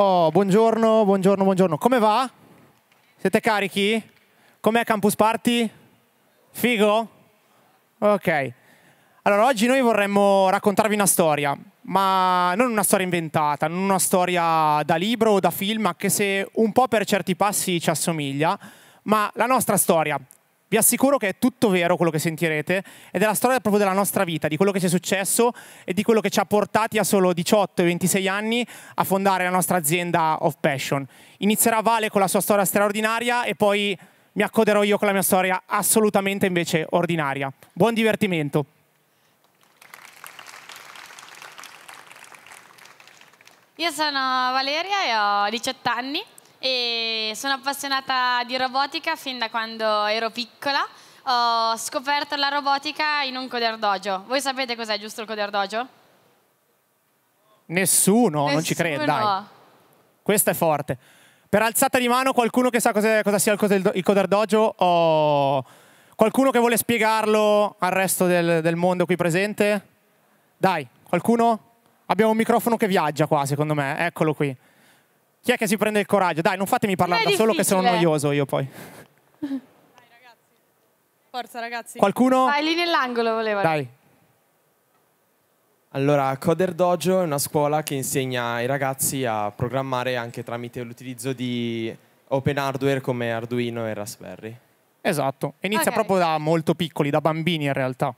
Oh, buongiorno, buongiorno, buongiorno. Come va? Siete carichi? Com'è Campus Party? Figo? Ok. Allora, oggi noi vorremmo raccontarvi una storia, ma non una storia inventata, non una storia da libro o da film, anche se un po' per certi passi ci assomiglia, ma la nostra storia. Vi assicuro che è tutto vero quello che sentirete, ed è la storia proprio della nostra vita, di quello che ci è successo e di quello che ci ha portati a solo 18 e 26 anni a fondare la nostra azienda OFpassiON. Inizierà Vale con la sua storia straordinaria e poi mi accoderò io con la mia storia assolutamente invece ordinaria. Buon divertimento! Io sono Valeria e ho 18 anni. E sono appassionata di robotica fin da quando ero piccola. Ho scoperto la robotica in un CoderDojo. Voi sapete cos'è, giusto, il CoderDojo? Nessuno, non ci crede, dai. Questa è forte. Per alzata di mano, qualcuno che sa cosa sia il CoderDojo o qualcuno che vuole spiegarlo al resto del mondo qui presente? Dai, qualcuno? Abbiamo un microfono che viaggia qua, secondo me. Eccolo qui. Chi è che si prende il coraggio? Dai, non fatemi parlare da solo che sono noioso io poi. Dai ragazzi. Forza ragazzi. Qualcuno? Vai lì nell'angolo, voleva. Dai. Allora, CoderDojo è una scuola che insegna ai ragazzi a programmare anche tramite l'utilizzo di open hardware come Arduino e Raspberry. Esatto. Inizia proprio da molto piccoli, da bambini in realtà.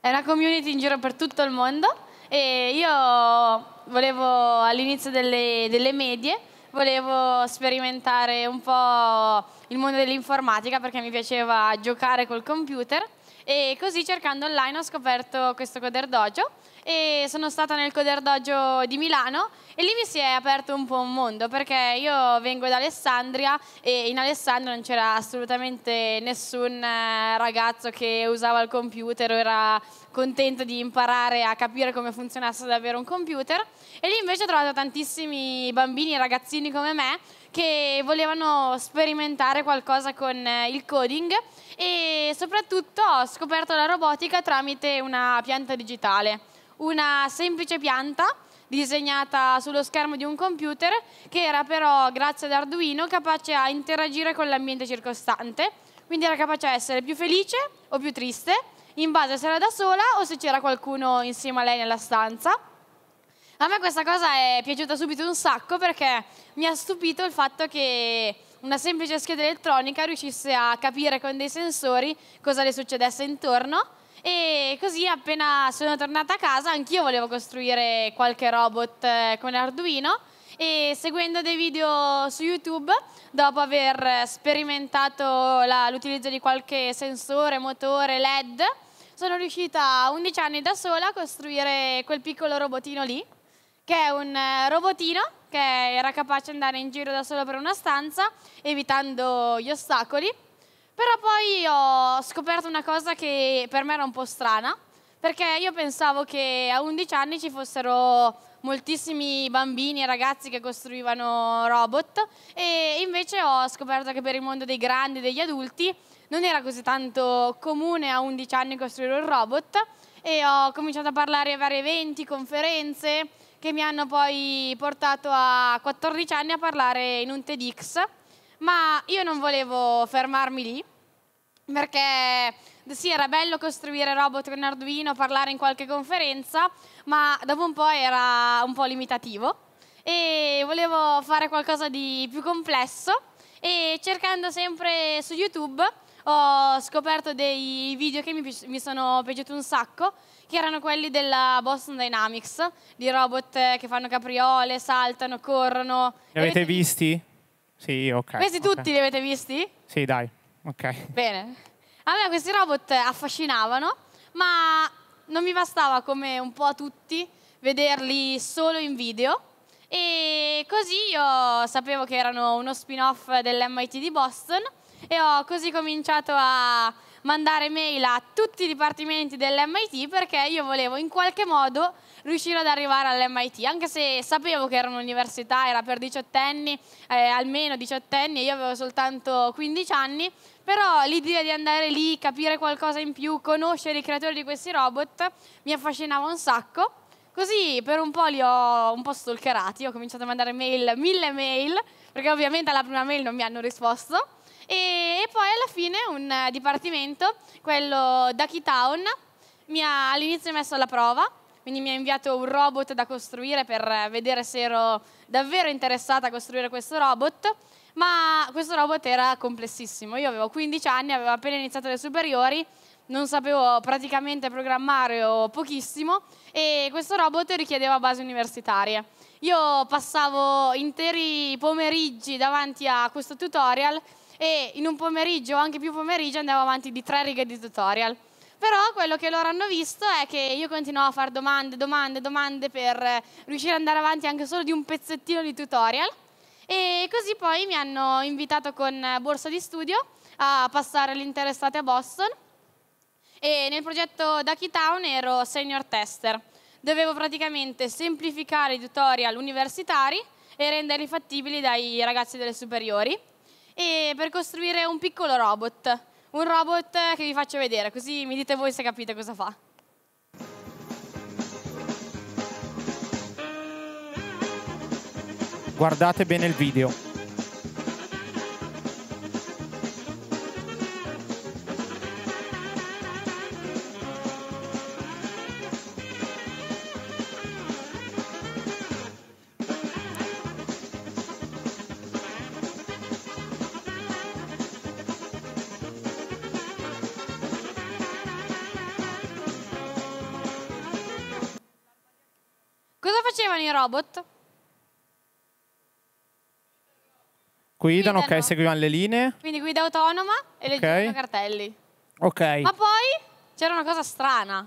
È una community in giro per tutto il mondo e io volevo all'inizio delle medie volevo sperimentare un po' il mondo dell'informatica perché mi piaceva giocare col computer e così cercando online ho scoperto questo CoderDojo e sono stata nel CoderDojo di Milano e lì mi si è aperto un po' un mondo perché io vengo da Alessandria e in Alessandria non c'era assolutamente nessun ragazzo che usava il computer o era contento di imparare a capire come funzionasse davvero un computer e lì invece ho trovato tantissimi bambini e ragazzini come me che volevano sperimentare qualcosa con il coding e soprattutto ho scoperto la robotica tramite una pianta digitale, una semplice pianta disegnata sullo schermo di un computer che era però, grazie ad Arduino, capace a interagire con l'ambiente circostante, quindi era capace a essere più felice o più triste, in base se era da sola o se c'era qualcuno insieme a lei nella stanza. A me questa cosa è piaciuta subito un sacco perché mi ha stupito il fatto che una semplice scheda elettronica riuscisse a capire con dei sensori cosa le succedesse intorno e così appena sono tornata a casa anch'io volevo costruire qualche robot con Arduino e seguendo dei video su YouTube, dopo aver sperimentato l'utilizzo di qualche sensore, motore, LED, sono riuscita a 11 anni da sola a costruire quel piccolo robotino lì che è un robotino che era capace di andare in giro da solo per una stanza, evitando gli ostacoli. Però poi ho scoperto una cosa che per me era un po' strana, perché io pensavo che a 11 anni ci fossero moltissimi bambini e ragazzi che costruivano robot, e invece ho scoperto che per il mondo dei grandi e degli adulti non era così tanto comune a 11 anni costruire un robot, e ho cominciato a parlare a vari eventi, conferenze, che mi hanno poi portato a 14 anni a parlare in un TEDx, ma io non volevo fermarmi lì, perché sì, era bello costruire robot con Arduino, parlare in qualche conferenza, ma dopo un po' era un po' limitativo e volevo fare qualcosa di più complesso e cercando sempre su YouTube ho scoperto dei video che mi sono piaciuti un sacco, che erano quelli della Boston Dynamics, di robot che fanno capriole, saltano, corrono. Li avete visti? Sì, ok. Questi tutti li avete visti? Sì, dai, ok. Bene. A me questi robot affascinavano, ma non mi bastava, come un po' a tutti, vederli solo in video. E così io sapevo che erano uno spin-off dell'MIT di Boston e ho così cominciato a mandare mail a tutti i dipartimenti dell'MIT perché io volevo in qualche modo riuscire ad arrivare all'MIT, anche se sapevo che era un'università, era per diciottenni, almeno diciottenni, io avevo soltanto 15 anni, però l'idea di andare lì, capire qualcosa in più, conoscere i creatori di questi robot mi affascinava un sacco. Così per un po' li ho un po' stalkerati, ho cominciato a mandare mail, 1000 mail, perché ovviamente alla prima mail non mi hanno risposto. E poi alla fine un dipartimento, quello Duckietown, mi ha all'inizio messo alla prova, quindi mi ha inviato un robot da costruire per vedere se ero davvero interessata a costruire questo robot, ma questo robot era complessissimo. Io avevo 15 anni, avevo appena iniziato le superiori, non sapevo praticamente programmare o pochissimo, e questo robot richiedeva basi universitarie. Io passavo interi pomeriggi davanti a questo tutorial e in un pomeriggio o anche più pomeriggi andavo avanti di 3 righe di tutorial. Però quello che loro hanno visto è che io continuavo a fare domande per riuscire ad andare avanti anche solo di un pezzettino di tutorial, e così poi mi hanno invitato con borsa di studio a passare l'intera estate a Boston, e nel progetto Duckietown ero senior tester. Dovevo praticamente semplificare i tutorial universitari e renderli fattibili dai ragazzi delle superiori, e per costruire un piccolo robot. Un robot che vi faccio vedere, così mi dite voi se capite cosa fa. Guardate bene il video. I robot guidano, ok, seguivano le linee, quindi guida autonoma e leggevano i cartelli, ok. Ma poi c'era una cosa strana,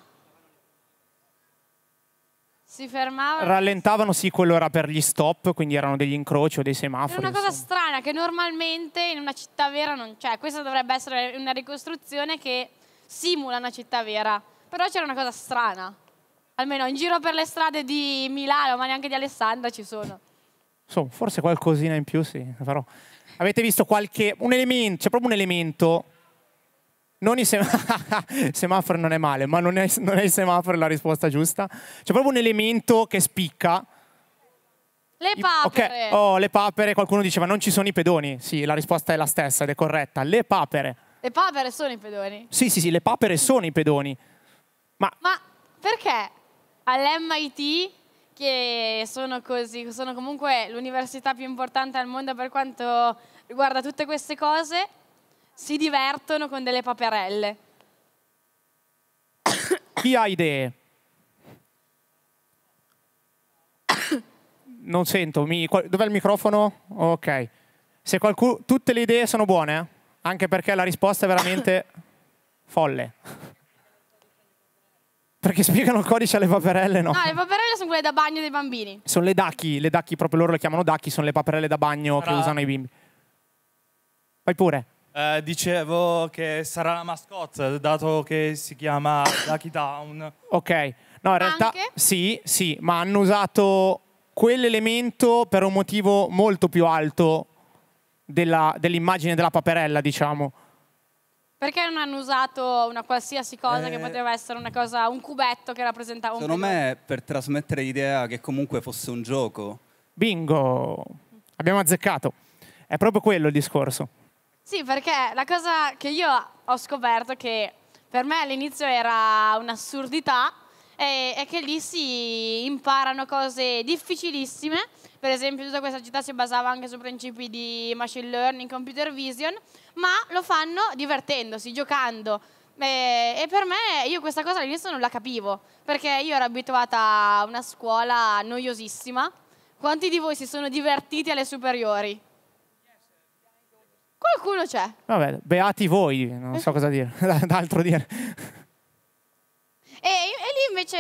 si fermavano, rallentavano, sì, quello era per gli stop, quindi erano degli incroci o dei semafori. Era una cosa strana che normalmente in una città vera non c'è. Questa dovrebbe essere una ricostruzione che simula una città vera, però c'era una cosa strana. Almeno in giro per le strade di Milano, ma neanche di Alessandria, ci sono. Insomma, forse qualcosina in più, sì, farò. Avete visto qualche... un elemento, c'è proprio un elemento... Non i semafori non è male, ma non è il semaforo la risposta giusta. C'è proprio un elemento che spicca. Le papere. Okay. Oh, le papere. Qualcuno diceva non ci sono i pedoni. Sì, la risposta è la stessa ed è corretta. Le papere. Le papere sono i pedoni? Sì, sì, sì, le papere sono i pedoni. Ma perché? All'MIT, che sono comunque l'università più importante al mondo per quanto riguarda tutte queste cose, si divertono con delle paperelle. Chi ha idee? Non sento, dov'è il microfono? Ok. Se qualcuno, tutte le idee sono buone, eh? Anche perché la risposta è veramente folle. Perché spiegano il codice alle paperelle, no? No, le paperelle sono quelle da bagno dei bambini. Sono le Ducky, proprio loro le chiamano Ducky, sono le paperelle da bagno che usano i bimbi. Vai pure. Dicevo che sarà la mascotte, dato che si chiama Duckietown. Ok, no, in realtà anche? Sì, sì, ma hanno usato quell'elemento per un motivo molto più alto dell'immagine della paperella, diciamo. Perché non hanno usato una qualsiasi cosa che poteva essere una cosa, un cubetto che rappresentava un po'? Secondo me per trasmettere l'idea che comunque fosse un gioco. Bingo! Abbiamo azzeccato. È proprio quello il discorso. Sì, perché la cosa che io ho scoperto, che per me all'inizio era un'assurdità, è che lì si imparano cose difficilissime. Per esempio tutta questa città si basava anche su principi di machine learning, computer vision, ma lo fanno divertendosi, giocando. E per me, io questa cosa all'inizio non la capivo, perché io ero abituata a una scuola noiosissima. Quanti di voi si sono divertiti alle superiori? Qualcuno c'è? Vabbè, beati voi, non so cosa dire, d'altro dire. E lì invece,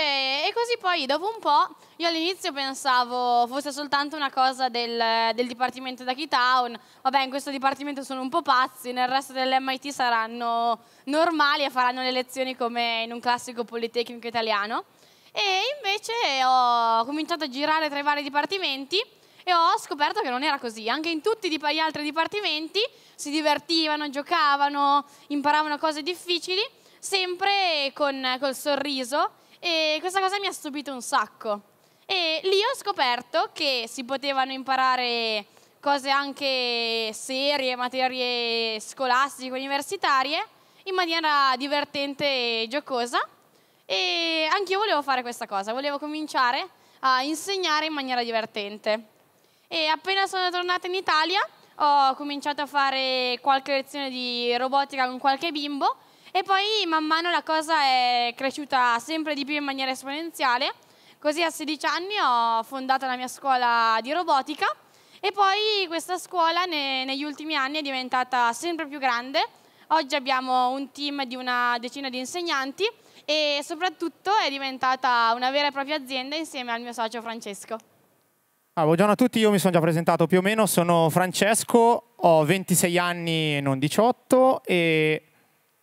e così poi dopo un po', io all'inizio pensavo fosse soltanto una cosa del dipartimento Duckietown, vabbè in questo dipartimento sono un po' pazzi, nel resto dell'MIT saranno normali e faranno le lezioni come in un classico Politecnico italiano, e invece ho cominciato a girare tra i vari dipartimenti e ho scoperto che non era così, anche in tutti gli altri dipartimenti si divertivano, giocavano, imparavano cose difficili, sempre col sorriso, e questa cosa mi ha stupito un sacco. e lì ho scoperto che si potevano imparare cose anche serie, materie scolastiche, universitarie, in maniera divertente e giocosa, e anch'io volevo fare questa cosa, volevo cominciare a insegnare in maniera divertente. E appena sono tornata in Italia ho cominciato a fare qualche lezione di robotica con qualche bimbo e poi man mano la cosa è cresciuta sempre di più in maniera esponenziale, così a 16 anni ho fondato la mia scuola di robotica e poi questa scuola negli ultimi anni è diventata sempre più grande. Oggi abbiamo un team di una decina di insegnanti e soprattutto è diventata una vera e propria azienda insieme al mio socio Francesco. Ah, buongiorno a tutti, io mi sono già presentato più o meno, sono Francesco, ho 26 anni, non 18, e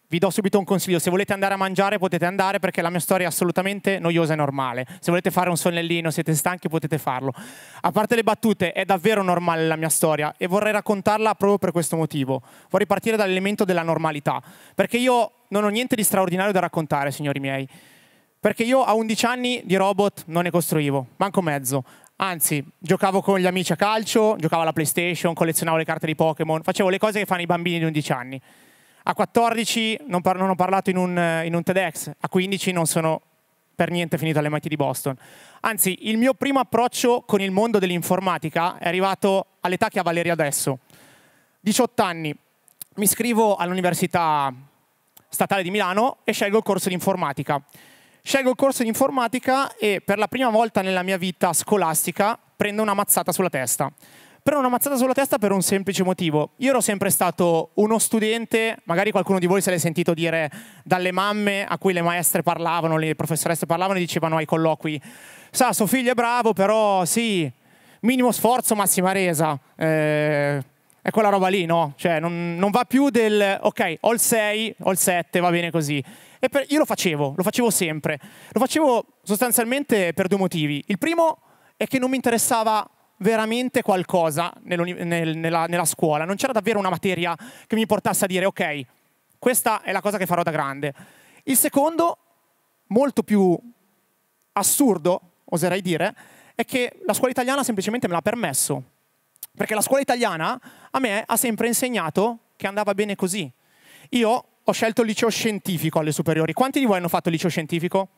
vi do subito un consiglio: se volete andare a mangiare potete andare, perché la mia storia è assolutamente noiosa e normale. Se volete fare un sonnellino, siete stanchi, potete farlo. A parte le battute, è davvero normale la mia storia e vorrei raccontarla proprio per questo motivo. Vorrei partire dall'elemento della normalità, perché io non ho niente di straordinario da raccontare, signori miei. Perché io a 11 anni di robot non ne costruivo, manco mezzo. Anzi, giocavo con gli amici a calcio, giocavo alla PlayStation, collezionavo le carte di Pokémon, facevo le cose che fanno i bambini di 11 anni. A 14 non ho parlato in un TEDx, a 15 non sono per niente finito all'MIT di Boston. Anzi, il mio primo approccio con il mondo dell'informatica è arrivato all'età che ha Valeria adesso. 18 anni, mi iscrivo all'Università Statale di Milano e scelgo il corso di informatica. Scelgo il corso di informatica e per la prima volta nella mia vita scolastica prendo una mazzata sulla testa. Prendo una mazzata sulla testa per un semplice motivo. Io ero sempre stato uno studente, magari qualcuno di voi se l'è sentito dire dalle mamme a cui le maestre parlavano, le professoresse parlavano e dicevano ai colloqui: sa, suo figlio è bravo, però sì, minimo sforzo, massima resa. È quella roba lì, no? Cioè non va più del ok, ho il 6, ho il 7, va bene così. E io lo facevo sempre. Lo facevo sostanzialmente per due motivi. Il primo è che non mi interessava veramente qualcosa nella scuola. Non c'era davvero una materia che mi portasse a dire ok, questa è la cosa che farò da grande. Il secondo, molto più assurdo, oserei dire, è che la scuola italiana semplicemente me l'ha permesso. Perché la scuola italiana a me ha sempre insegnato che andava bene così. Io ho scelto il liceo scientifico alle superiori. Quanti di voi hanno fatto il liceo scientifico?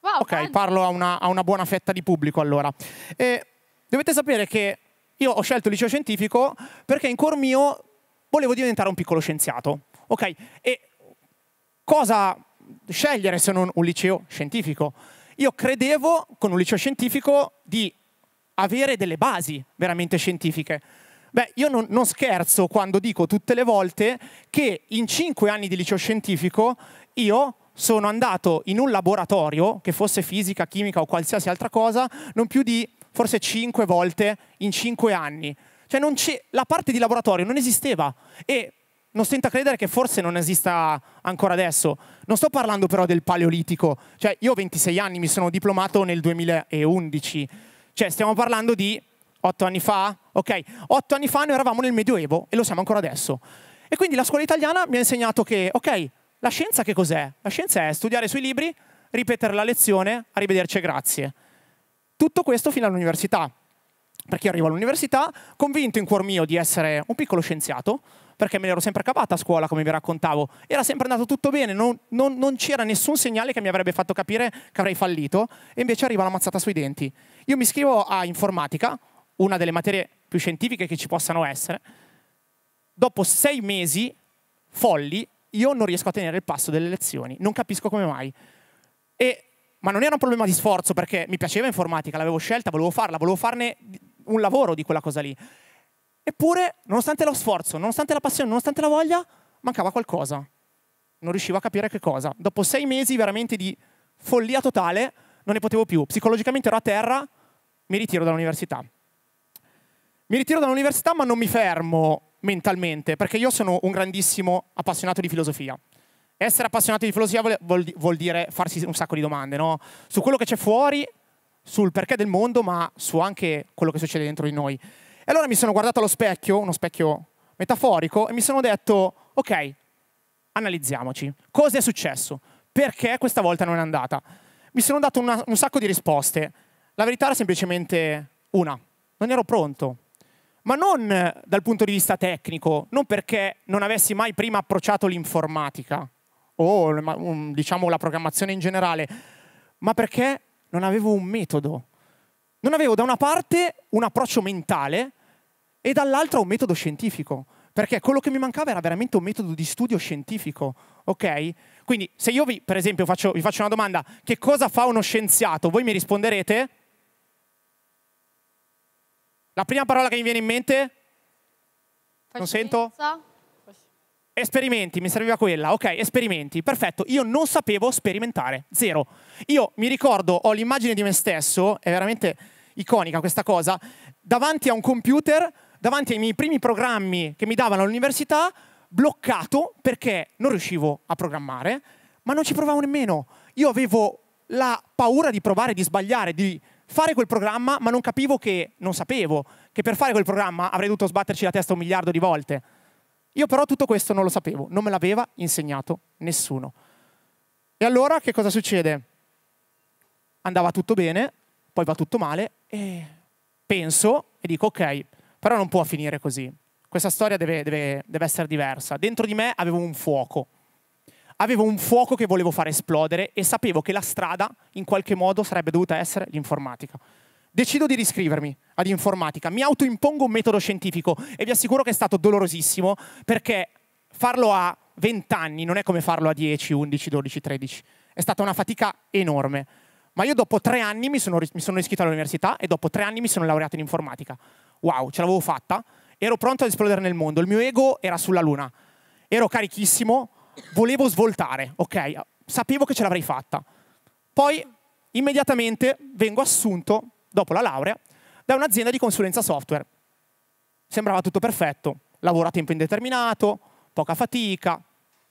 Wow, ok, tanti. Parlo a una buona fetta di pubblico allora. E dovete sapere che io ho scelto il liceo scientifico perché in cuor mio volevo diventare un piccolo scienziato. Ok, e cosa scegliere se non un liceo scientifico? Io credevo, con un liceo scientifico, di avere delle basi veramente scientifiche. Beh, io non scherzo quando dico tutte le volte che in 5 anni di liceo scientifico io sono andato in un laboratorio, che fosse fisica, chimica o qualsiasi altra cosa, non più di forse 5 volte in 5 anni. Cioè la parte di laboratorio non esisteva e non stento a credere che forse non esista ancora adesso. Non sto parlando però del paleolitico. Cioè io ho 26 anni, mi sono diplomato nel 2011. Cioè stiamo parlando di 8 anni fa? Ok, 8 anni fa noi eravamo nel Medioevo e lo siamo ancora adesso. E quindi la scuola italiana mi ha insegnato che, ok, la scienza che cos'è? La scienza è studiare sui libri, ripetere la lezione, arrivederci e grazie. Tutto questo fino all'università. Perché io arrivo all'università convinto in cuor mio di essere un piccolo scienziato, perché me l'ero sempre cavata a scuola, come vi raccontavo. Era sempre andato tutto bene, non c'era nessun segnale che mi avrebbe fatto capire che avrei fallito, e invece arriva la mazzata sui denti. Io mi iscrivo a informatica, una delle materie più scientifiche che ci possano essere. Dopo 6 mesi folli, io non riesco a tenere il passo delle lezioni. Non capisco come mai. Ma non era un problema di sforzo, perché mi piaceva informatica, l'avevo scelta, volevo farla, volevo farne un lavoro di quella cosa lì. Eppure, nonostante lo sforzo, nonostante la passione, nonostante la voglia, mancava qualcosa. Non riuscivo a capire che cosa. Dopo 6 mesi veramente di follia totale, non ne potevo più. Psicologicamente ero a terra, mi ritiro dall'università. Mi ritiro dall'università, ma non mi fermo mentalmente, perché io sono un grandissimo appassionato di filosofia. Essere appassionato di filosofia vuol dire farsi un sacco di domande, no? Su quello che c'è fuori, sul perché del mondo, ma su anche quello che succede dentro di noi. E allora mi sono guardato allo specchio, uno specchio metaforico, e mi sono detto, ok, analizziamoci. Cosa è successo? Perché questa volta non è andata? Mi sono dato un sacco di risposte. La verità era semplicemente una. Non ero pronto. Ma non dal punto di vista tecnico, non perché non avessi mai prima approcciato l'informatica o diciamo la programmazione in generale, ma perché non avevo un metodo. Non avevo da una parte un approccio mentale e dall'altra un metodo scientifico, perché quello che mi mancava era veramente un metodo di studio scientifico. Okay? Quindi se io vi faccio una domanda, che cosa fa uno scienziato? Voi mi risponderete? La prima parola che mi viene in mente? Non sento? Esperimenti, mi serviva quella. Ok, esperimenti, perfetto. Io non sapevo sperimentare, zero. Io mi ricordo, ho l'immagine di me stesso, è veramente iconica questa cosa, davanti a un computer, davanti ai miei primi programmi che mi davano all'università, bloccato perché non riuscivo a programmare, ma non ci provavo nemmeno. Io avevo la paura di provare, di sbagliare, di fare quel programma, ma non capivo che non sapevo, che per fare quel programma avrei dovuto sbatterci la testa 1 miliardo di volte. Io però tutto questo non lo sapevo, non me l'aveva insegnato nessuno. E allora che cosa succede? Andava tutto bene, poi va tutto male e penso e dico ok, però non può finire così. Questa storia deve essere diversa. Dentro di me avevo un fuoco. Avevo un fuoco che volevo far esplodere e sapevo che la strada in qualche modo sarebbe dovuta essere l'informatica. Decido di riscrivermi ad informatica, mi autoimpongo un metodo scientifico e vi assicuro che è stato dolorosissimo perché farlo a 20 anni non è come farlo a 10, 11, 12, 13. È stata una fatica enorme. Ma io dopo 3 anni mi sono iscritto all'università e dopo 3 anni mi sono laureato in informatica. Wow, ce l'avevo fatta. Ero pronto ad esplodere nel mondo. Il mio ego era sulla luna. Ero carichissimo. Volevo svoltare, ok? Sapevo che ce l'avrei fatta. Poi, immediatamente, vengo assunto, dopo la laurea, da un'azienda di consulenza software. Sembrava tutto perfetto. Lavoro a tempo indeterminato, poca fatica,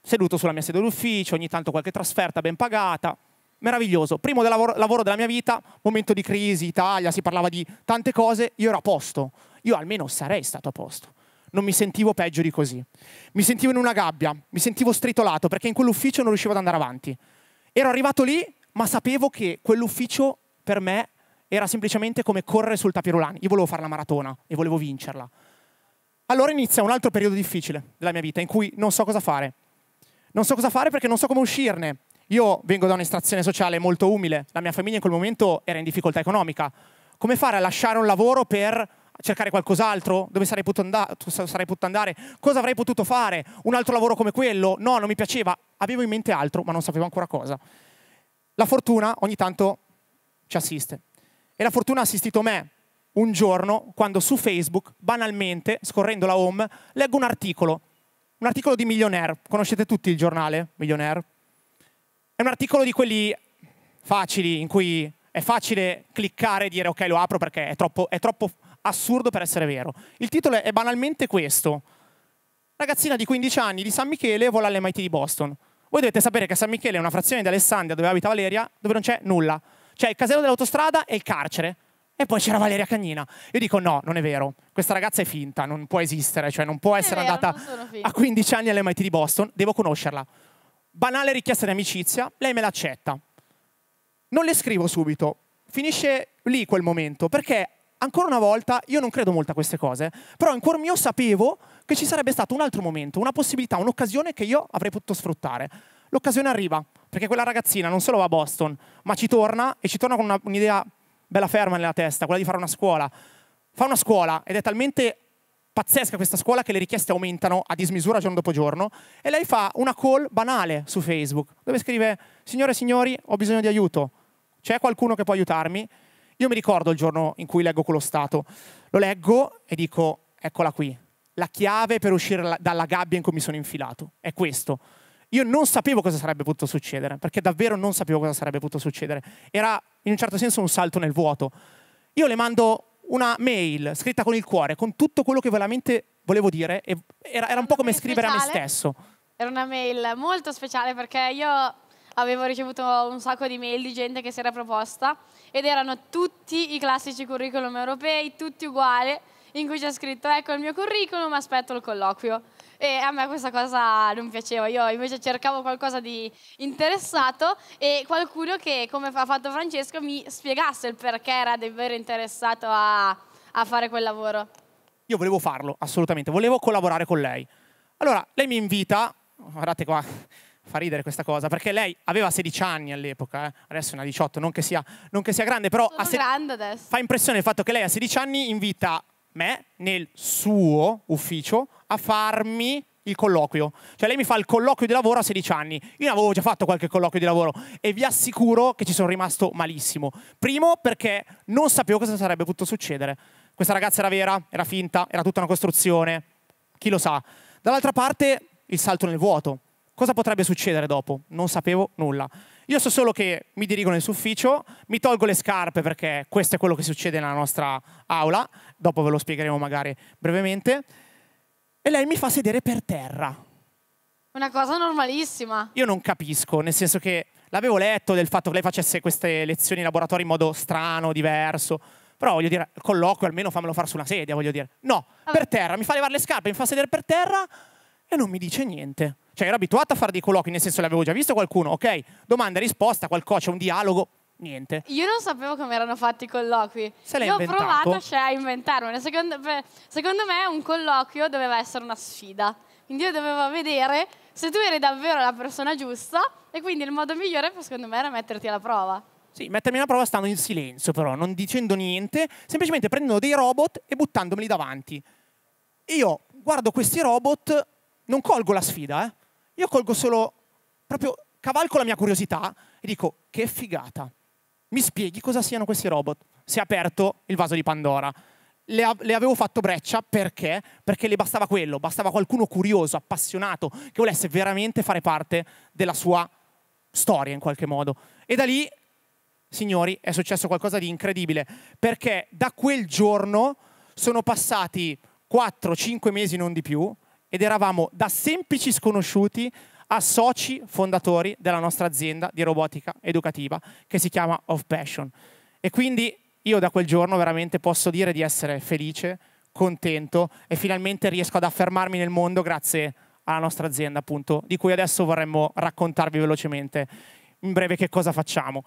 seduto sulla mia sede d'ufficio, ogni tanto qualche trasferta ben pagata. Meraviglioso. Primo lavoro della mia vita, momento di crisi, Italia, si parlava di tante cose. Io ero a posto. Io almeno sarei stato a posto. Non mi sentivo peggio di così. Mi sentivo in una gabbia, mi sentivo stritolato perché in quell'ufficio non riuscivo ad andare avanti. Ero arrivato lì, ma sapevo che quell'ufficio per me era semplicemente come correre sul tapirulani. Io volevo fare la maratona e volevo vincerla. Allora inizia un altro periodo difficile della mia vita in cui non so cosa fare. Non so cosa fare perché non so come uscirne. Io vengo da un'estrazione sociale molto umile. La mia famiglia in quel momento era in difficoltà economica. Come fare a lasciare un lavoro per cercare qualcos'altro? Dove sarei potuto andare? Cosa avrei potuto fare? Un altro lavoro come quello? No, non mi piaceva. Avevo in mente altro, ma non sapevo ancora cosa. La fortuna ogni tanto ci assiste. E la fortuna ha assistito me un giorno quando su Facebook, banalmente, scorrendo la home, leggo un articolo di Millionaire. Conoscete tutti il giornale Millionaire? È un articolo di quelli facili, in cui è facile cliccare e dire ok, lo apro perché è troppo assurdo per essere vero. Il titolo è banalmente questo. Ragazzina di 15 anni di San Michele vola all'MIT di Boston. Voi dovete sapere che San Michele è una frazione di Alessandria dove abita Valeria, dove non c'è nulla. C'è il casello dell'autostrada e il carcere. E poi c'era Valeria Cagnina. Io dico no, non è vero. Questa ragazza è finta, non può esistere, cioè non può essere andata a 15 anni all'MIT di Boston. Devo conoscerla. Banale richiesta di amicizia, lei me l'accetta. Non le scrivo subito. Finisce lì quel momento, perché ancora una volta, io non credo molto a queste cose, però in cuor mio sapevo che ci sarebbe stato un altro momento, una possibilità, un'occasione che io avrei potuto sfruttare. L'occasione arriva, perché quella ragazzina non solo va a Boston, ma ci torna, e ci torna con un'idea bella ferma nella testa, quella di fare una scuola. Fa una scuola, ed è talmente pazzesca questa scuola che le richieste aumentano a dismisura giorno dopo giorno, e lei fa una call banale su Facebook, dove scrive, signore e signori, ho bisogno di aiuto, c'è qualcuno che può aiutarmi? Io mi ricordo il giorno in cui leggo quello stato. Lo leggo e dico, eccola qui, la chiave per uscire dalla gabbia in cui mi sono infilato. È questo. Io non sapevo cosa sarebbe potuto succedere, perché davvero non sapevo cosa sarebbe potuto succedere. Era in un certo senso un salto nel vuoto. Io le mando una mail scritta con il cuore, con tutto quello che veramente volevo dire. E era un po' come scrivere a me stesso. Era una mail molto speciale perché io avevo ricevuto un sacco di mail di gente che si era proposta ed erano tutti i classici curriculum europei, tutti uguali. in cui c'è scritto ecco il mio curriculum, aspetto il colloquio. E a me questa cosa non piaceva, io invece cercavo qualcosa di interessato e qualcuno che, come ha fatto Francesco, mi spiegasse il perché era davvero interessato a fare quel lavoro. Io volevo farlo, assolutamente, volevo collaborare con lei. Allora, lei mi invita, guardate qua, fa ridere questa cosa, perché lei aveva 16 anni all'epoca, adesso ne ha 18, non che sia grande, però grande adesso. Fa impressione il fatto che lei a 16 anni invita me nel suo ufficio a farmi il colloquio. Cioè lei mi fa il colloquio di lavoro a 16 anni. Io ne avevo già fatto qualche colloquio di lavoro e vi assicuro che ci sono rimasto malissimo. Primo perché non sapevo cosa sarebbe potuto succedere. Questa ragazza era vera, era finta, era tutta una costruzione. Chi lo sa. Dall'altra parte il salto nel vuoto. Cosa potrebbe succedere dopo? Non sapevo nulla. Io so solo che mi dirigo nel suo ufficio, mi tolgo le scarpe perché questo è quello che succede nella nostra aula, dopo ve lo spiegheremo magari brevemente, e lei mi fa sedere per terra. Una cosa normalissima. Io non capisco, nel senso che l'avevo letto del fatto che lei facesse queste lezioni in laboratorio in modo strano, diverso, però voglio dire, colloquio almeno fammelo fare su una sedia, voglio dire. No, per terra, mi fa levare le scarpe, mi fa sedere per terra e non mi dice niente. Cioè ero abituata a fare dei colloqui, nel senso l'avevo già visto qualcuno, ok, domanda e risposta, qualcosa, c'è un dialogo, niente. Io non sapevo come erano fatti i colloqui. Se l'hai inventato. Io ho provato a inventarmene. Secondo me un colloquio doveva essere una sfida. Quindi io dovevo vedere se tu eri davvero la persona giusta e quindi il modo migliore secondo me era metterti alla prova. Sì, mettermi alla prova stando in silenzio però, non dicendo niente, semplicemente prendendo dei robot e buttandomeli davanti. Io guardo questi robot, non colgo la sfida, eh. Io colgo solo, proprio cavalco la mia curiosità e dico, che figata, mi spieghi cosa siano questi robot? Si è aperto il vaso di Pandora. Le avevo fatto breccia perché? Perché le bastava quello, bastava qualcuno curioso, appassionato, che volesse veramente fare parte della sua storia in qualche modo. E da lì, signori, è successo qualcosa di incredibile, perché da quel giorno sono passati 4-5 mesi, non di più, ed eravamo da semplici sconosciuti a soci fondatori della nostra azienda di robotica educativa che si chiama OFpassiON. E quindi io da quel giorno veramente posso dire di essere felice, contento e finalmente riesco ad affermarmi nel mondo grazie alla nostra azienda, appunto, di cui adesso vorremmo raccontarvi velocemente in breve che cosa facciamo.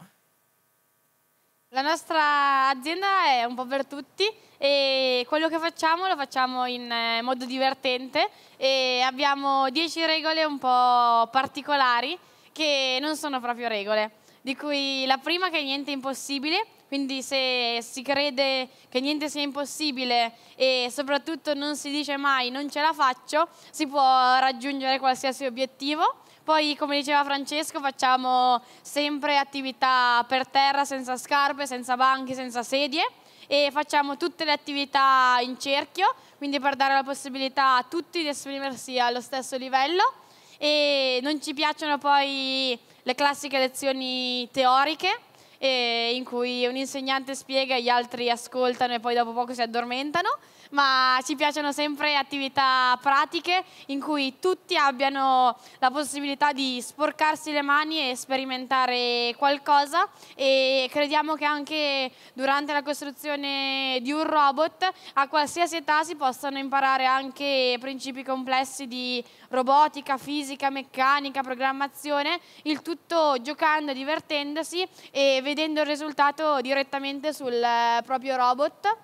La nostra azienda è un po' per tutti e quello che facciamo lo facciamo in modo divertente e abbiamo 10 regole un po' particolari che non sono proprio regole, di cui la prima che niente è impossibile, quindi se si crede che niente sia impossibile e soprattutto non si dice mai non ce la faccio, si può raggiungere qualsiasi obiettivo. Poi, come diceva Francesco, facciamo sempre attività per terra, senza scarpe, senza banchi, senza sedie e facciamo tutte le attività in cerchio, quindi per dare la possibilità a tutti di esprimersi allo stesso livello. E non ci piacciono poi le classiche lezioni teoriche in cui un insegnante spiega e gli altri ascoltano e poi dopo poco si addormentano, ma ci piacciono sempre attività pratiche in cui tutti abbiano la possibilità di sporcarsi le mani e sperimentare qualcosa e crediamo che anche durante la costruzione di un robot a qualsiasi età si possano imparare anche principi complessi di robotica, fisica, meccanica, programmazione, il tutto giocando, divertendosi e vedendo il risultato direttamente sul proprio robot.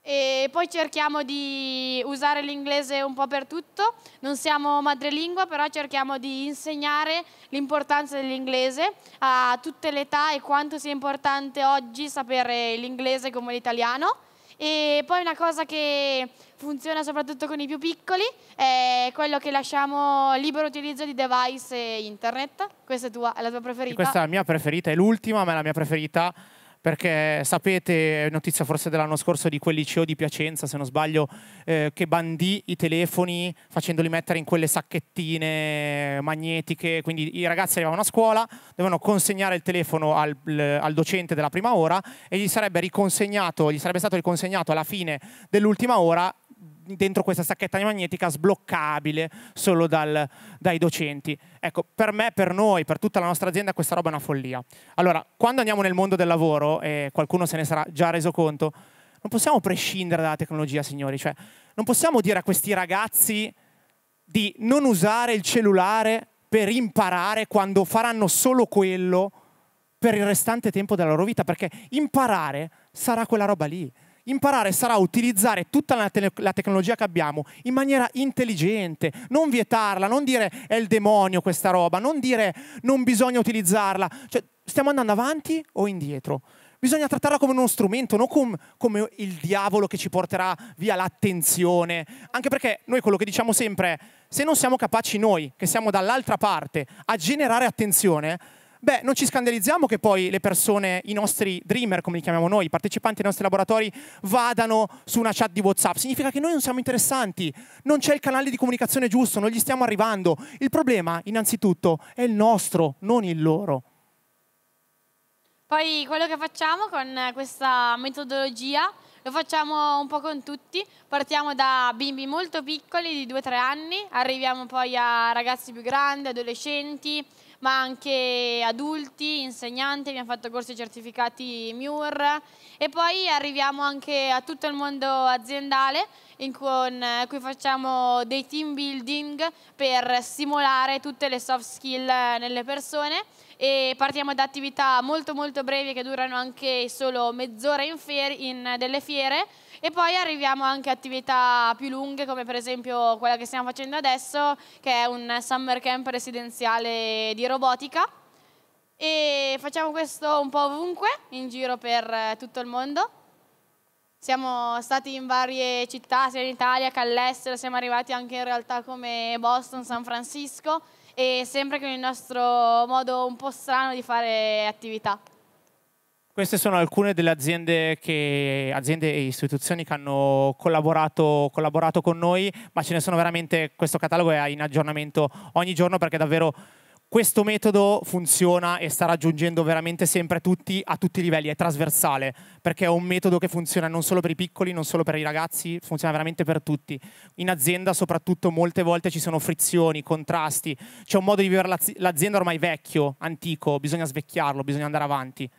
E poi cerchiamo di usare l'inglese un po' per tutto, non siamo madrelingua, però cerchiamo di insegnare l'importanza dell'inglese a tutte le età e quanto sia importante oggi sapere l'inglese come l'italiano. E poi una cosa che funziona soprattutto con i più piccoli è quello che lasciamo libero utilizzo di device e internet. Questa è la tua preferita? E questa è la mia preferita, è l'ultima, ma è la mia preferita. Perché sapete, notizia forse dell'anno scorso di quel liceo di Piacenza, se non sbaglio, che bandì i telefoni facendoli mettere in quelle sacchettine magnetiche, quindi i ragazzi arrivavano a scuola, dovevano consegnare il telefono al docente della prima ora e gli sarebbe stato riconsegnato alla fine dell'ultima ora dentro questa sacchetta magnetica sbloccabile solo dai docenti. Ecco, per me, per noi, per tutta la nostra azienda questa roba è una follia. Allora, quando andiamo nel mondo del lavoro, e qualcuno se ne sarà già reso conto, non possiamo prescindere dalla tecnologia, signori. Cioè, non possiamo dire a questi ragazzi di non usare il cellulare per imparare quando faranno solo quello per il restante tempo della loro vita, perché imparare sarà quella roba lì. Imparare sarà utilizzare tutta la tecnologia che abbiamo in maniera intelligente, non vietarla, non dire è il demonio questa roba, non dire non bisogna utilizzarla. Cioè, stiamo andando avanti o indietro? Bisogna trattarla come uno strumento, non come il diavolo che ci porterà via l'attenzione. Anche perché noi quello che diciamo sempre è, se non siamo capaci noi, che siamo dall'altra parte, a generare attenzione, beh, non ci scandalizziamo che poi le persone, i nostri dreamer, come li chiamiamo noi, i partecipanti ai nostri laboratori, vadano su una chat di WhatsApp. Significa che noi non siamo interessanti, non c'è il canale di comunicazione giusto, non gli stiamo arrivando. Il problema, innanzitutto, è il nostro, non il loro. Poi quello che facciamo con questa metodologia lo facciamo un po' con tutti, partiamo da bimbi molto piccoli di 2-3 anni, arriviamo poi a ragazzi più grandi, adolescenti, ma anche adulti, insegnanti, abbiamo fatto corsi certificati MIUR e poi arriviamo anche a tutto il mondo aziendale con cui facciamo dei team building per stimolare tutte le soft skill nelle persone e partiamo da attività molto molto brevi che durano anche solo mezz'ora in delle fiere e poi arriviamo anche a attività più lunghe come per esempio quella che stiamo facendo adesso che è un summer camp residenziale di robotica e facciamo questo un po' ovunque in giro per tutto il mondo. Siamo stati in varie città, sia in Italia che all'estero, siamo arrivati anche in realtà come Boston, San Francisco e sempre con il nostro modo un po' strano di fare attività. Queste sono alcune delle aziende e istituzioni che hanno collaborato con noi, ma ce ne sono veramente, questo catalogo è in aggiornamento ogni giorno perché davvero questo metodo funziona e sta raggiungendo veramente sempre tutti a tutti i livelli, è trasversale, perché è un metodo che funziona non solo per i piccoli, non solo per i ragazzi, funziona veramente per tutti. In azienda soprattutto molte volte ci sono frizioni, contrasti, c'è un modo di vivere l'azienda ormai vecchio, antico, bisogna svecchiarlo, bisogna andare avanti.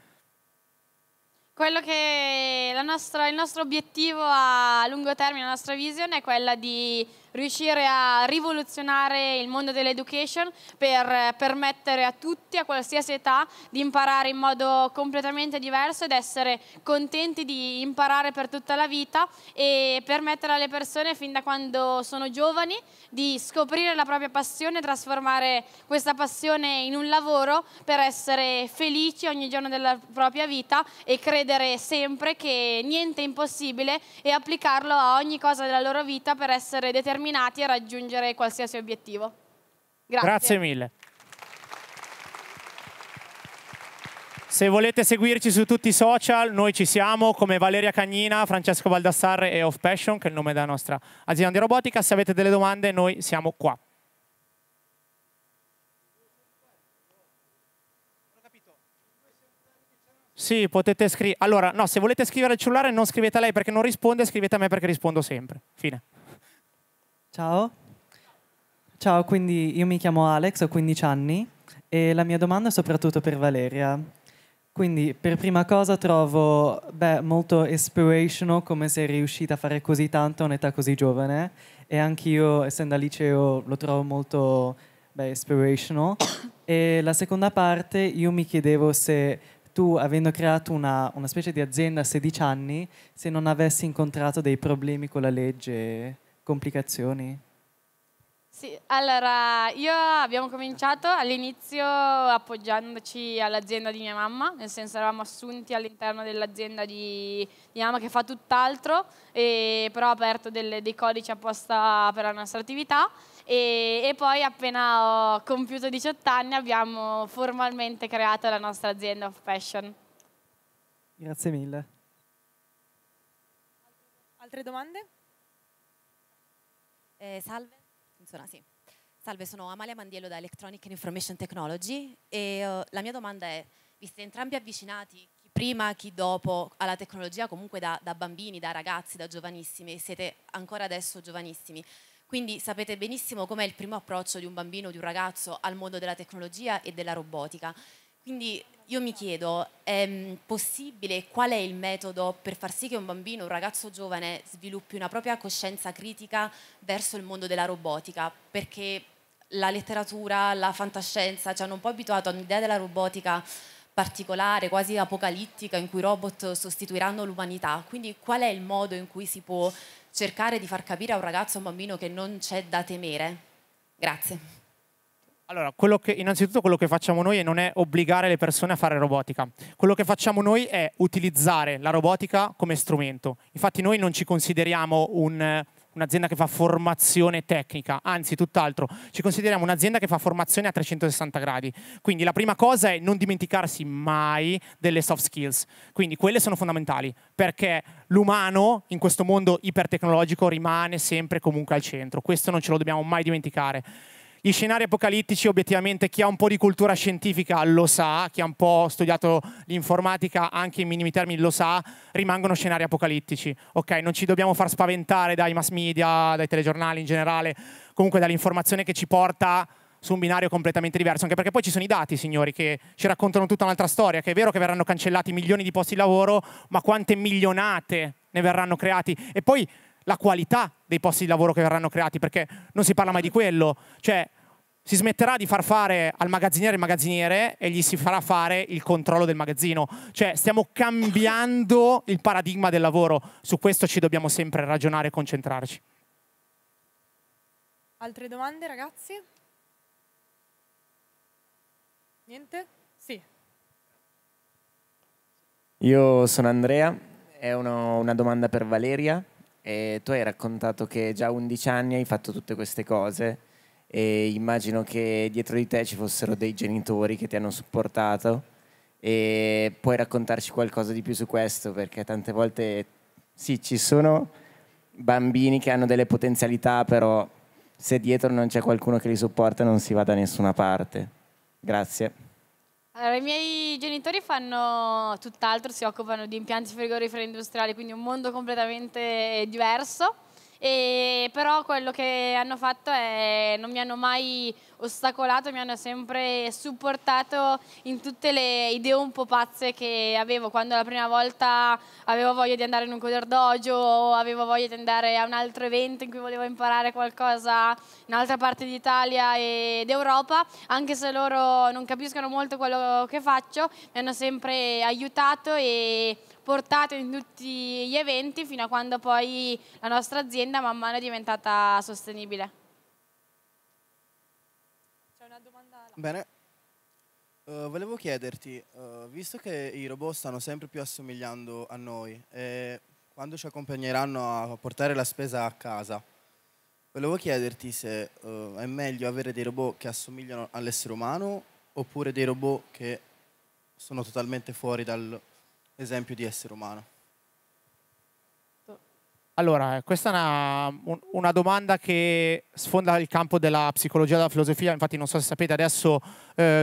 Quello che il nostro obiettivo a lungo termine, la nostra vision è quella di riuscire a rivoluzionare il mondo dell'education per permettere a tutti, a qualsiasi età, di imparare in modo completamente diverso ed essere contenti di imparare per tutta la vita e permettere alle persone fin da quando sono giovani di scoprire la propria passione, trasformare questa passione in un lavoro per essere felici ogni giorno della propria vita e credere sempre che niente è impossibile e applicarlo a ogni cosa della loro vita per essere determinati a raggiungere qualsiasi obiettivo. Grazie. Grazie mille. Se volete seguirci su tutti i social, noi ci siamo come Valeria Cagnina, Francesco Baldassarre e OFPassion, che è il nome della nostra azienda di robotica. Se avete delle domande, noi siamo qua. Sì, potete scrivere. Allora, no, se volete scrivere al cellulare non scrivete a lei perché non risponde, scrivete a me perché rispondo sempre. Fine. Ciao. Ciao, quindi io mi chiamo Alex, ho 15 anni e la mia domanda è soprattutto per Valeria. Quindi, per prima cosa trovo, beh, molto inspirational come sei riuscita a fare così tanto a un'età così giovane e anch'io, essendo al liceo, lo trovo molto, beh, inspirational. E la seconda parte, io mi chiedevo se tu, avendo creato una specie di azienda a 16 anni, se non avessi incontrato dei problemi con la legge, complicazioni? Sì, allora io abbiamo cominciato all'inizio appoggiandoci all'azienda di mia mamma, nel senso eravamo assunti all'interno dell'azienda di mia mamma che fa tutt'altro, però ha aperto dei codici apposta per la nostra attività e poi appena ho compiuto 18 anni abbiamo formalmente creato la nostra azienda OFPassion. Grazie mille. Altre domande? Salve. Sì. Salve, sono Amalia Mandiello da Electronic and Information Technology e la mia domanda è, vi siete entrambi avvicinati, chi prima, chi dopo, alla tecnologia comunque da bambini, da ragazzi, da giovanissimi, siete ancora adesso giovanissimi, quindi sapete benissimo com'è il primo approccio di un bambino, di un ragazzo al mondo della tecnologia e della robotica. Quindi io mi chiedo, è possibile, qual è il metodo per far sì che un bambino, un ragazzo giovane sviluppi una propria coscienza critica verso il mondo della robotica? Perché la letteratura, la fantascienza ci hanno un po' abituato a un'idea della robotica particolare, quasi apocalittica, in cui i robot sostituiranno l'umanità. Quindi qual è il modo in cui si può cercare di far capire a un ragazzo, a un bambino, che non c'è da temere? Grazie. Allora, innanzitutto quello che facciamo noi non è obbligare le persone a fare robotica. Quello che facciamo noi è utilizzare la robotica come strumento. Infatti noi non ci consideriamo un'azienda che fa formazione tecnica, anzi tutt'altro, ci consideriamo un'azienda che fa formazione a 360 gradi. Quindi la prima cosa è non dimenticarsi mai delle soft skills. Quindi quelle sono fondamentali, perché l'umano in questo mondo ipertecnologico rimane sempre comunque al centro. Questo non ce lo dobbiamo mai dimenticare. Gli scenari apocalittici, obiettivamente, chi ha un po' di cultura scientifica lo sa, chi ha un po' studiato l'informatica anche in minimi termini lo sa, rimangono scenari apocalittici. Ok, non ci dobbiamo far spaventare dai mass media, dai telegiornali in generale, comunque dall'informazione che ci porta su un binario completamente diverso, anche perché poi ci sono i dati, signori, che ci raccontano tutta un'altra storia, che è vero che verranno cancellati milioni di posti di lavoro, ma quante milionate ne verranno creati? E poi la qualità dei posti di lavoro che verranno creati, perché non si parla mai di quello. Cioè, si smetterà di far fare al magazziniere il magazziniere e gli si farà fare il controllo del magazzino. Cioè, stiamo cambiando il paradigma del lavoro. Su questo ci dobbiamo sempre ragionare e concentrarci. Altre domande, ragazzi? Niente? Sì. Io sono Andrea. È una domanda per Valeria. E tu hai raccontato che già a 11 anni hai fatto tutte queste cose e immagino che dietro di te ci fossero dei genitori che ti hanno supportato, e puoi raccontarci qualcosa di più su questo, perché tante volte sì, ci sono bambini che hanno delle potenzialità, però se dietro non c'è qualcuno che li supporta non si va da nessuna parte. Grazie. Allora, i miei genitori fanno tutt'altro, si occupano di impianti frigoriferi industriali, quindi un mondo completamente diverso, e però quello che hanno fatto è non mi hanno mai ostacolato, mi hanno sempre supportato in tutte le idee un po' pazze che avevo. Quando la prima volta avevo voglia di andare in un CoderDojo o avevo voglia di andare a un altro evento in cui volevo imparare qualcosa in un'altra parte d'Italia ed Europa, anche se loro non capiscono molto quello che faccio, mi hanno sempre aiutato e portato in tutti gli eventi, fino a quando poi la nostra azienda man mano è diventata sostenibile. C'è una domanda? No. Bene. Volevo chiederti, visto che i robot stanno sempre più assomigliando a noi, quando ci accompagneranno a portare la spesa a casa, volevo chiederti se è meglio avere dei robot che assomigliano all'essere umano oppure dei robot che sono totalmente fuori dal esempio di essere umano. Allora, questa è una domanda che sfonda il campo della psicologia e della filosofia. Infatti non so se sapete, adesso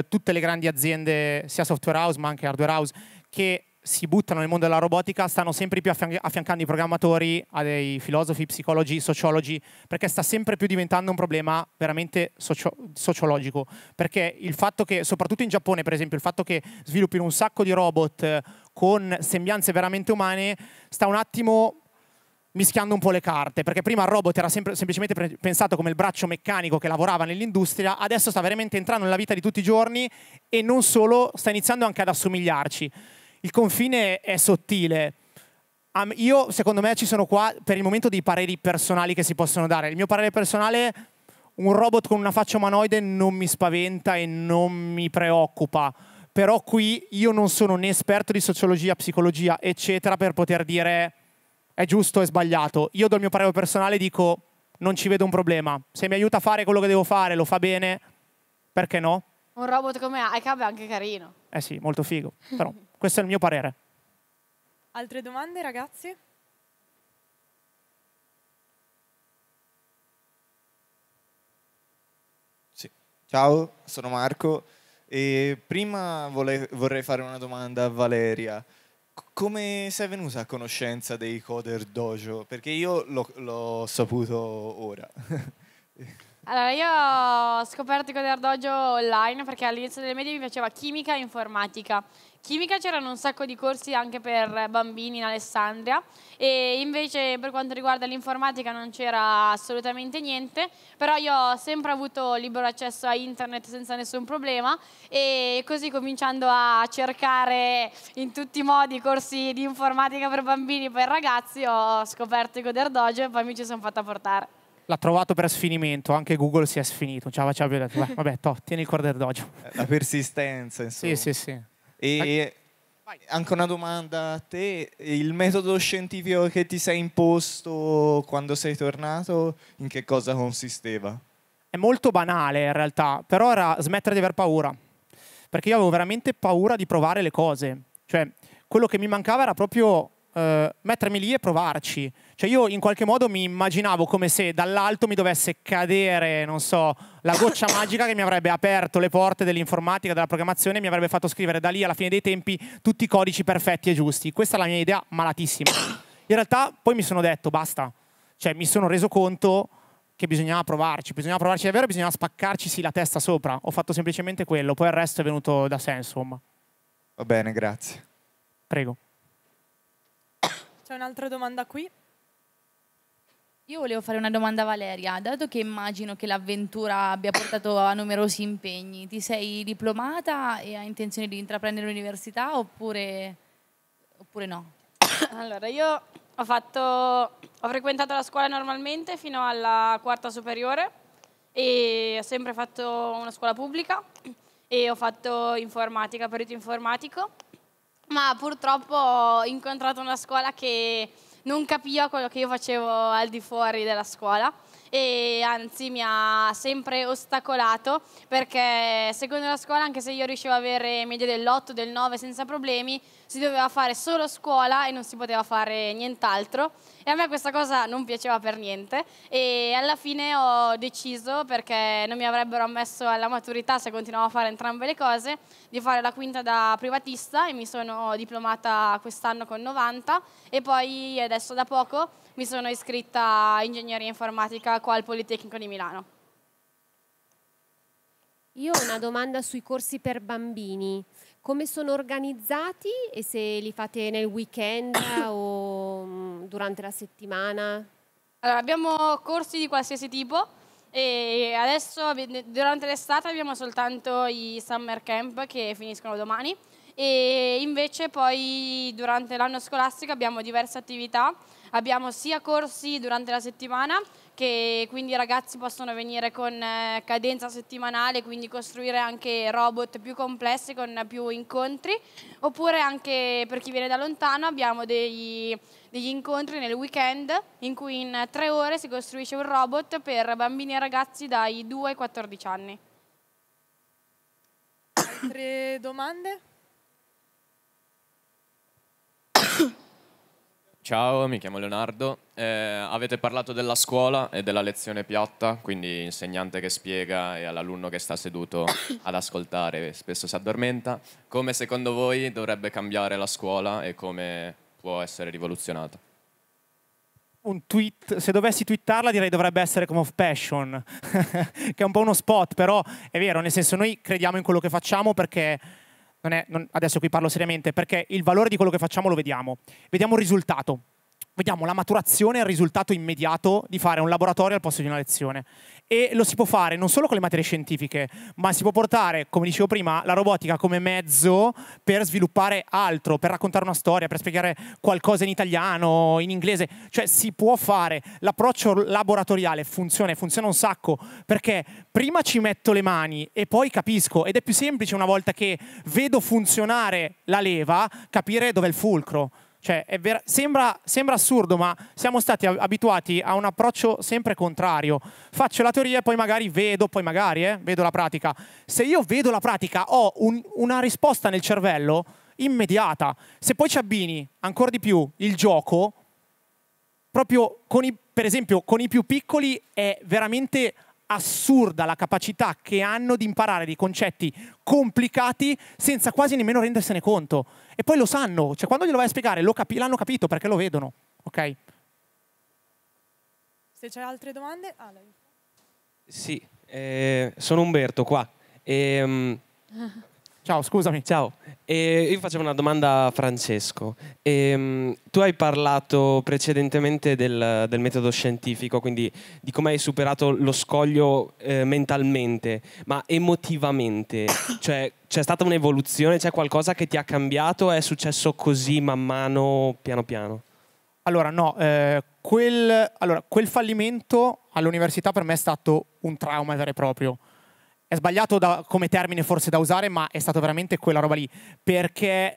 tutte le grandi aziende, sia software house ma anche hardware house, che si buttano nel mondo della robotica, stanno sempre più affiancando i programmatori a dei filosofi, psicologi, sociologi, perché sta sempre più diventando un problema veramente sociologico. Perché il fatto che, soprattutto in Giappone per esempio, il fatto che sviluppino un sacco di robot con sembianze veramente umane sta un attimo mischiando un po' le carte, perché prima il robot era semplicemente pensato come il braccio meccanico che lavorava nell'industria, adesso sta veramente entrando nella vita di tutti i giorni e non solo, sta iniziando anche ad assomigliarci. Il confine è sottile. Io, secondo me, ci sono qua per il momento dei pareri personali che si possono dare. Il mio parere personale: un robot con una faccia umanoide non mi spaventa e non mi preoccupa. Però qui io non sono né esperto di sociologia, psicologia, eccetera, per poter dire è giusto e sbagliato. Io do il mio parere personale e dico non ci vedo un problema. Se mi aiuta a fare quello che devo fare, lo fa bene, perché no? Un robot come iCub è anche carino. Eh sì, molto figo. Però questo è il mio parere. Altre domande, ragazzi? Sì. Ciao, sono Marco. E prima vorrei fare una domanda a Valeria. Come sei venuta a conoscenza dei CoderDojo? Perché io l'ho saputo ora. Allora, io ho scoperto CoderDojo online perché all'inizio delle medie mi piaceva chimica e informatica. Chimica c'erano un sacco di corsi anche per bambini in Alessandria e invece per quanto riguarda l'informatica non c'era assolutamente niente, però io ho sempre avuto libero accesso a internet senza nessun problema e così, cominciando a cercare in tutti i modi corsi di informatica per bambini e per ragazzi, ho scoperto CoderDojo e poi mi ci sono fatta portare. L'ha trovato per sfinimento, anche Google si è sfinito. Ciao, ho detto, vabbè, tieni il CoderDojo. La persistenza, insomma. Sì. E anche una domanda a te, il metodo scientifico che ti sei imposto quando sei tornato, in che cosa consisteva? È molto banale in realtà, però era smettere di aver paura, perché io avevo veramente paura di provare le cose, cioè quello che mi mancava era proprio mettermi lì e provarci. Cioè io in qualche modo mi immaginavo come se dall'alto mi dovesse cadere, non so, la goccia magica che mi avrebbe aperto le porte dell'informatica, della programmazione, e mi avrebbe fatto scrivere da lì alla fine dei tempi tutti i codici perfetti e giusti. Questa è la mia idea malatissima. In realtà poi mi sono detto basta, cioè mi sono reso conto che bisognava provarci davvero, bisognava spaccarcisi la testa sopra. Ho fatto semplicemente quello, poi il resto è venuto da sé, insomma. Va bene, grazie. Prego. C'è un'altra domanda qui. Io volevo fare una domanda a Valeria. Dato che immagino che l'avventura abbia portato a numerosi impegni, ti sei diplomata e hai intenzione di intraprendere l'università oppure no? Allora, io ho frequentato la scuola normalmente fino alla quarta superiore e ho sempre fatto una scuola pubblica e ho fatto informatica, perito informatico, ma purtroppo ho incontrato una scuola che non capiva quello che io facevo al di fuori della scuola e anzi mi ha sempre ostacolato, perché secondo la scuola, anche se io riuscivo ad avere medie dell'8, del 9 senza problemi, si doveva fare solo scuola e non si poteva fare nient'altro, e a me questa cosa non piaceva per niente e alla fine ho deciso, perché non mi avrebbero ammesso alla maturità se continuavo a fare entrambe le cose, di fare la quinta da privatista e mi sono diplomata quest'anno con 90 e poi adesso da poco mi sono iscritta a Ingegneria Informatica qua al Politecnico di Milano. Io ho una domanda sui corsi per bambini. Come sono organizzati e se li fate nel weekend o durante la settimana? Allora, abbiamo corsi di qualsiasi tipo e adesso durante l'estate abbiamo soltanto i summer camp che finiscono domani. E invece poi durante l'anno scolastico abbiamo diverse attività, abbiamo sia corsi durante la settimana, che quindi i ragazzi possono venire con cadenza settimanale, quindi costruire anche robot più complessi con più incontri, oppure anche per chi viene da lontano abbiamo degli incontri nel weekend in cui in 3 ore si costruisce un robot per bambini e ragazzi dai 2 ai 14 anni. Altre domande? Ciao, mi chiamo Leonardo. Avete parlato della scuola e della lezione piatta, quindi insegnante che spiega e all'alunno che sta seduto ad ascoltare e spesso si addormenta. Come secondo voi dovrebbe cambiare la scuola e come può essere rivoluzionata? Un tweet, se dovessi twittarla direi dovrebbe essere come OFpassiON, che è un po' uno spot, però è vero, nel senso noi crediamo in quello che facciamo perché... adesso qui parlo seriamente, perché il valore di quello che facciamo lo vediamo. Vediamo il risultato, vediamo la maturazione e il risultato immediato di fare un laboratorio al posto di una lezione. E lo si può fare non solo con le materie scientifiche, ma si può portare, come dicevo prima, la robotica come mezzo per sviluppare altro, per raccontare una storia, per spiegare qualcosa in italiano, in inglese. Cioè si può fare, l'approccio laboratoriale funziona un sacco, perché prima ci metto le mani e poi capisco, ed è più semplice una volta che vedo funzionare la leva, capire dov'è il fulcro. Cioè, sembra assurdo, ma siamo stati abituati a un approccio sempre contrario. Faccio la teoria e poi magari vedo la pratica. Se io vedo la pratica ho una risposta nel cervello immediata. Se poi ci abbini ancora di più il gioco, proprio per esempio con i più piccoli è veramente assurda la capacità che hanno di imparare dei concetti complicati senza quasi nemmeno rendersene conto. E poi lo sanno, cioè quando glielo vai a spiegare l'hanno capito perché lo vedono, ok? Se c'è altre domande... Sì, sono Umberto qua. Ciao, scusami. Ciao. Io facevo una domanda a Francesco. Tu hai parlato precedentemente del metodo scientifico, quindi di come hai superato lo scoglio mentalmente, ma emotivamente, cioè c'è stata un'evoluzione, c'è qualcosa che ti ha cambiato? È successo così man mano, piano piano? Allora no, quel fallimento all'università per me è stato un trauma vero e proprio. È sbagliato come termine forse da usare, ma è stato veramente quella roba lì, perché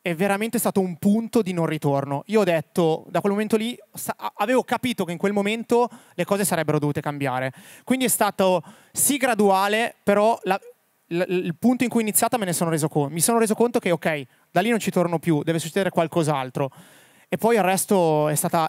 è veramente stato un punto di non ritorno. Io ho detto, da quel momento lì, avevo capito che in quel momento le cose sarebbero dovute cambiare. Quindi è stato sì graduale, però il punto in cui è iniziata me ne sono reso conto. Mi sono reso conto che ok, da lì non ci torno più, deve succedere qualcos'altro. E poi il resto è stata,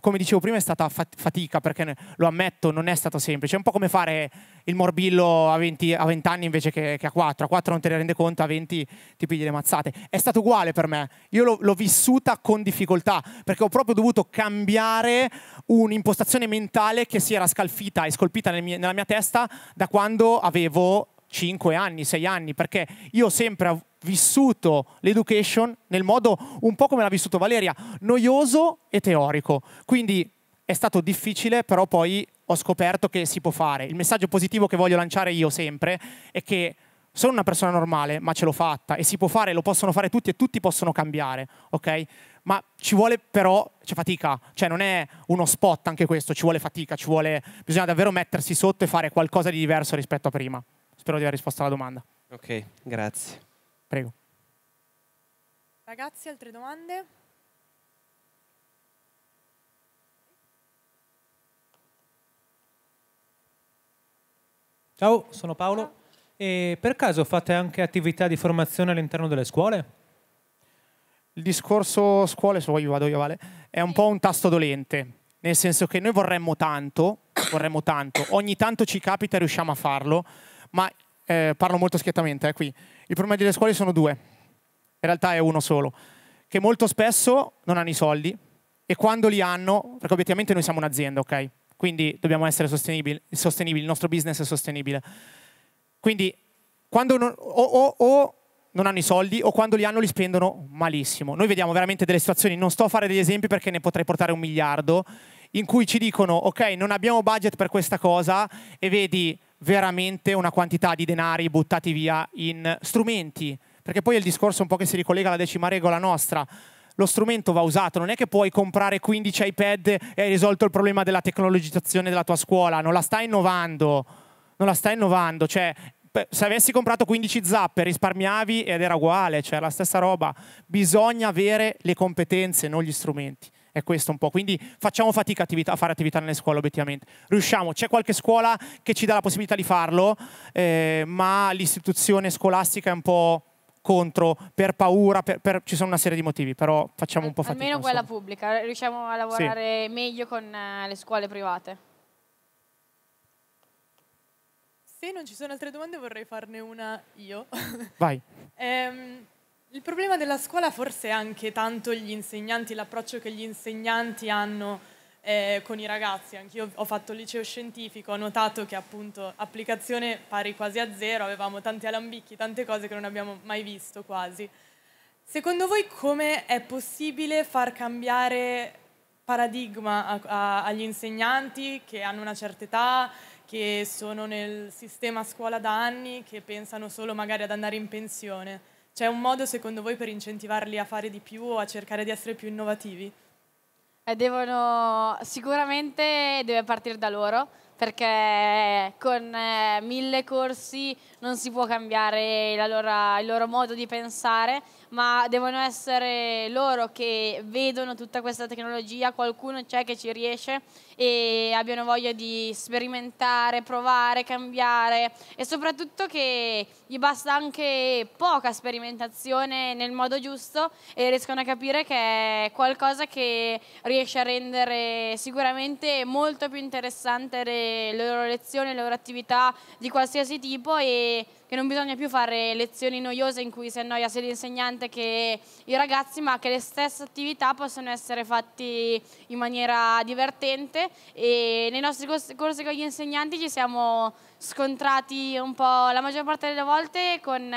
come dicevo prima, è stata fatica, perché lo ammetto, non è stato semplice. È un po' come fare il morbillo a 20 anni invece che a 4. A 4 non te ne rende conto, a 20 ti pigli le mazzate. È stato uguale per me. Io l'ho vissuta con difficoltà, perché ho proprio dovuto cambiare un'impostazione mentale che si era scalfita e scolpita nella mia testa da quando avevo 5 anni, 6 anni, perché io sempre ho vissuto l'education nel modo un po' come l'ha vissuto Valeria, noioso e teorico. Quindi è stato difficile, però poi ho scoperto che si può fare. Il messaggio positivo che voglio lanciare io sempre è che sono una persona normale, ma ce l'ho fatta e si può fare, lo possono fare tutti e tutti possono cambiare, ok? Ma ci vuole però, c'è fatica, cioè non è uno spot anche questo, ci vuole fatica, bisogna davvero mettersi sotto e fare qualcosa di diverso rispetto a prima. Spero di aver risposto alla domanda. Ok, grazie. Prego. Ragazzi, altre domande? Ciao, sono Paolo. Ciao. E per caso fate anche attività di formazione all'interno delle scuole? Il discorso scuole, se voglio vado io, Vale, è un po' un tasto dolente, nel senso che noi vorremmo tanto, ogni tanto ci capita e riusciamo a farlo, ma parlo molto schiettamente qui. I problemi delle scuole sono due, in realtà è uno solo, che molto spesso non hanno i soldi e quando li hanno, perché obiettivamente noi siamo un'azienda, ok? Quindi dobbiamo essere sostenibili, il nostro business è sostenibile. Quindi quando non hanno i soldi o quando li hanno li spendono malissimo. Noi vediamo veramente delle situazioni, non sto a fare degli esempi perché ne potrei portare 1 miliardo, in cui ci dicono ok, non abbiamo budget per questa cosa e vedi veramente una quantità di denari buttati via in strumenti, perché poi è il discorso un po' che si ricollega alla 10ª regola nostra. Lo strumento va usato, non è che puoi comprare 15 iPad e hai risolto il problema della tecnologizzazione della tua scuola, non la stai innovando, cioè se avessi comprato 15 zappe risparmiavi ed era uguale, cioè la stessa roba. Bisogna avere le competenze, non gli strumenti. È questo un po', quindi facciamo fatica a fare attività nelle scuole obiettivamente. Riusciamo, c'è qualche scuola che ci dà la possibilità di farlo, ma l'istituzione scolastica è un po' contro, per paura, ci sono una serie di motivi, però facciamo un po' fatica. Almeno quella pubblica, riusciamo a lavorare sì, meglio con le scuole private. Se non ci sono altre domande vorrei farne una io. Vai. Il problema della scuola forse è anche tanto gli insegnanti, l'approccio che gli insegnanti hanno con i ragazzi. Anch'io ho fatto il liceo scientifico, ho notato che appunto applicazione pari quasi a zero, avevamo tanti alambicchi, tante cose che non abbiamo mai visto quasi. Secondo voi come è possibile far cambiare paradigma agli insegnanti che hanno una certa età, che sono nel sistema scuola da anni, che pensano solo magari ad andare in pensione? C'è un modo, secondo voi, per incentivarli a fare di più o a cercare di essere più innovativi? Sicuramente deve partire da loro, perché con 1000 corsi non si può cambiare il loro modo di pensare, ma devono essere loro che vedono tutta questa tecnologia, qualcuno c'è che ci riesce e abbiano voglia di sperimentare, provare, cambiare e soprattutto che gli basta anche poca sperimentazione nel modo giusto e riescono a capire che è qualcosa che riesce a rendere sicuramente molto più interessante le loro lezioni, le loro attività di qualsiasi tipo e che non bisogna più fare lezioni noiose in cui si annoia se l'insegnante importante che i ragazzi, ma che le stesse attività possono essere fatte in maniera divertente, e nei nostri corsi con gli insegnanti ci siamo scontrati un po' la maggior parte delle volte con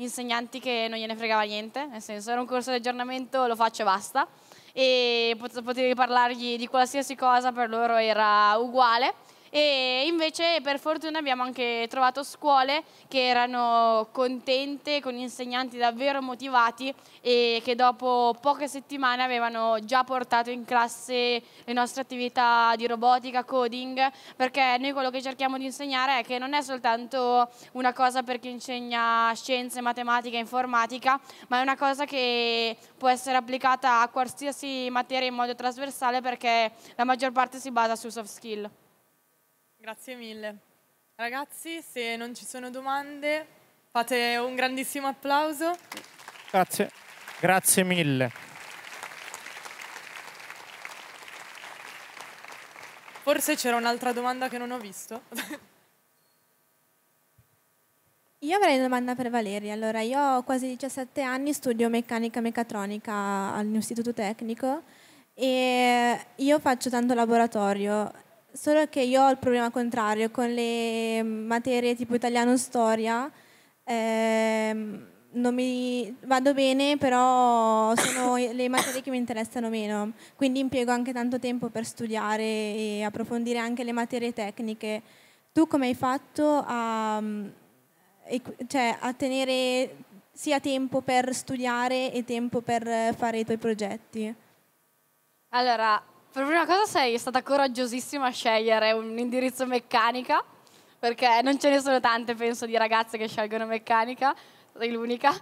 insegnanti che non gliene fregava niente, nel senso era un corso di aggiornamento, lo faccio e basta, e potevi parlargli di qualsiasi cosa, per loro era uguale. E invece per fortuna abbiamo anche trovato scuole che erano contente, con insegnanti davvero motivati e che dopo poche settimane avevano già portato in classe le nostre attività di robotica, coding, perché noi quello che cerchiamo di insegnare è che non è soltanto una cosa per chi insegna scienze, matematica, informatica, ma è una cosa che può essere applicata a qualsiasi materia in modo trasversale, perché la maggior parte si basa su soft skill. Grazie mille. Ragazzi, se non ci sono domande, fate un grandissimo applauso. Grazie. Grazie mille. Forse c'era un'altra domanda che non ho visto. Io avrei una domanda per Valeria. Allora, io ho quasi 17 anni, studio meccanica e meccatronica all'Istituto Tecnico e io faccio tanto laboratorio. Solo che io ho il problema contrario, con le materie tipo italiano storia non mi vado bene, però sono le materie che mi interessano meno, quindi impiego anche tanto tempo per studiare e approfondire anche le materie tecniche. Tu come hai fatto a tenere sia tempo per studiare e tempo per fare i tuoi progetti? Allora, per prima cosa sei stata coraggiosissima a scegliere un indirizzo meccanica, perché non ce ne sono tante, penso, di ragazze che scelgono meccanica, sei l'unica.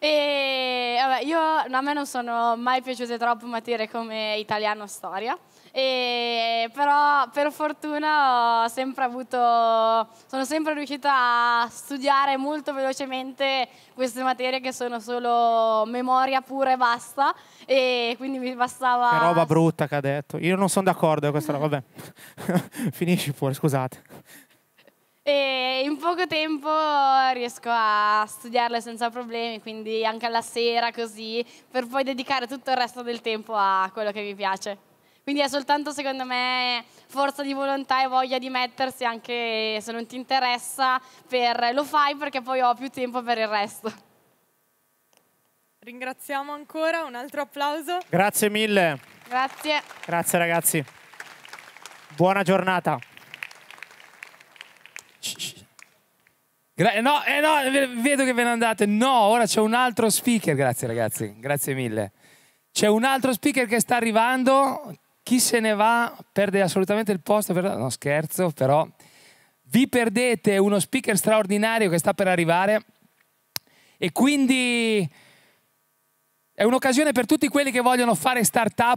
E vabbè, a me non sono mai piaciute troppo materie come italiano storia, però per fortuna sono sempre riuscita a studiare molto velocemente queste materie che sono solo memoria pura e basta, e quindi mi bastava... Che roba brutta che ha detto, io non sono d'accordo con questa roba, vabbè, finisci pure, scusate. E in poco tempo riesco a studiarle senza problemi, quindi anche alla sera così, per poi dedicare tutto il resto del tempo a quello che mi piace. Quindi è soltanto, secondo me, forza di volontà e voglia di mettersi, anche se non ti interessa, lo fai perché poi ho più tempo per il resto. Ringraziamo ancora, un altro applauso. Grazie mille. Grazie. Grazie ragazzi. Buona giornata. No, vedo che ve ne andate. No, ora c'è un altro speaker. Grazie ragazzi, grazie mille. C'è un altro speaker che sta arrivando. Chi se ne va perde assolutamente il posto. No, scherzo, però vi perdete uno speaker straordinario che sta per arrivare, e quindi è un'occasione per tutti quelli che vogliono fare startup.